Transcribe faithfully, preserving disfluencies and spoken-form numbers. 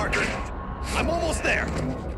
Parker. I'm almost there.